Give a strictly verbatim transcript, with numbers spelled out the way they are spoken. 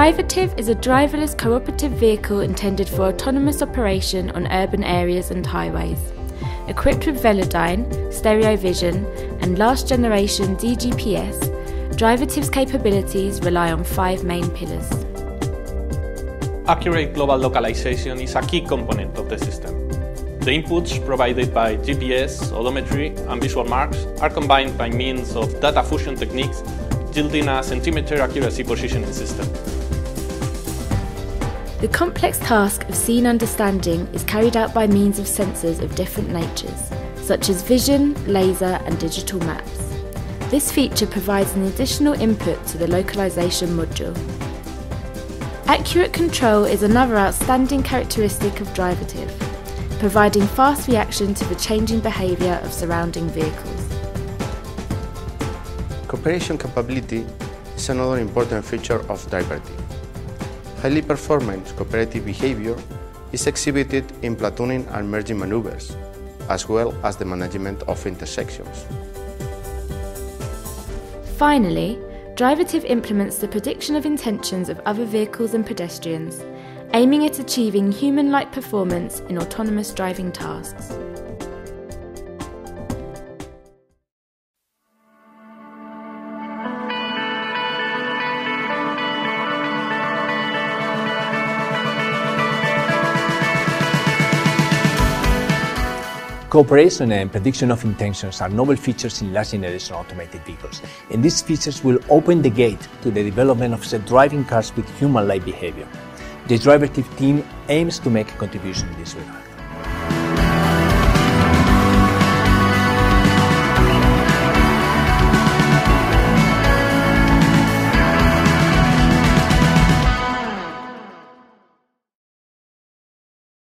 Drivertive is a driverless cooperative vehicle intended for autonomous operation on urban areas and highways. Equipped with Velodyne, stereo vision and last generation D G P S, Drivertive's capabilities rely on five main pillars. Accurate global localization is a key component of the system. The inputs provided by G P S, odometry and visual marks are combined by means of data fusion techniques, yielding a centimeter accuracy positioning system. The complex task of scene understanding is carried out by means of sensors of different natures, such as vision, laser and digital maps. This feature provides an additional input to the localization module. Accurate control is another outstanding characteristic of Drivertive, providing fast reaction to the changing behaviour of surrounding vehicles. Cooperation capability is another important feature of Drivertive. Highly performant cooperative behavior is exhibited in platooning and merging maneuvers, as well as the management of intersections. Finally, Drivertive implements the prediction of intentions of other vehicles and pedestrians, aiming at achieving human-like performance in autonomous driving tasks. Cooperation and prediction of intentions are novel features in last-generation automated vehicles, and these features will open the gate to the development of self-driving cars with human-like behavior. The Drivertive team aims to make a contribution in this regard.